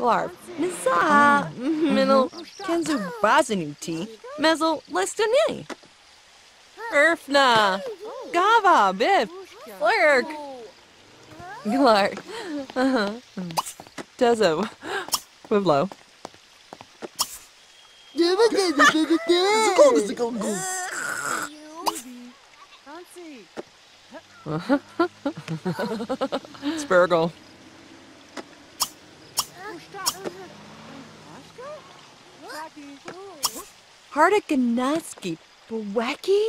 Glarb, Nazaha, Minel, Kenzu Bazanuti, Mezel, Lestani, Erfna, Gava, Biff, Lurk, Glark, Tezo, Wiblo. Spurgle. Hardiganaski, Bweki,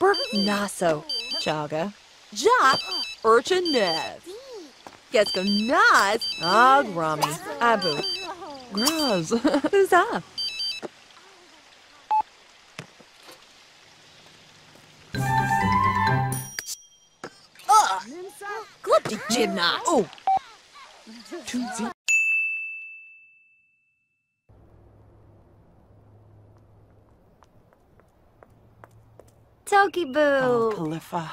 Burknaso, Chaga, Jop, Urchanev, Geskonaz, Agrami, Abu, Graz, Zah. Glipty Jibna, oh! Tootsie. Tokiboo! Oh, Palifa.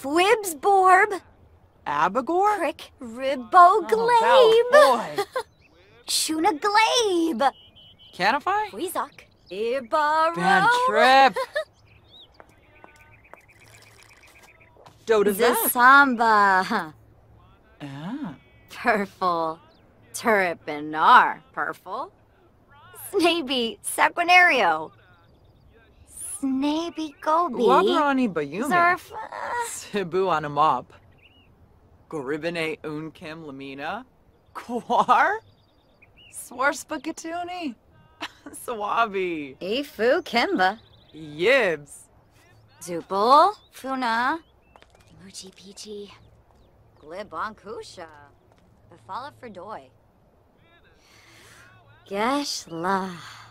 Fwibs Borb! Abagor? Crick Ribbo Glabe! Oh, boy! Shuna Glabe! Catify? Weezok. Ibaro! Bad trip! Doda Samba. Ah. Purple. Turripinar. Purple. Snaby Sequinario. Snaby Gobi. Labrani Bayumi. Zerf. Cebu on a mop. Goribine Unkim Lamina. Kwar. Swarspagatuni. Swabi. Ifu Kimba. Yibs. Zupal. Funa. Uchi Peachy, Glibonkusha, Befala Ferdoy, Geshla.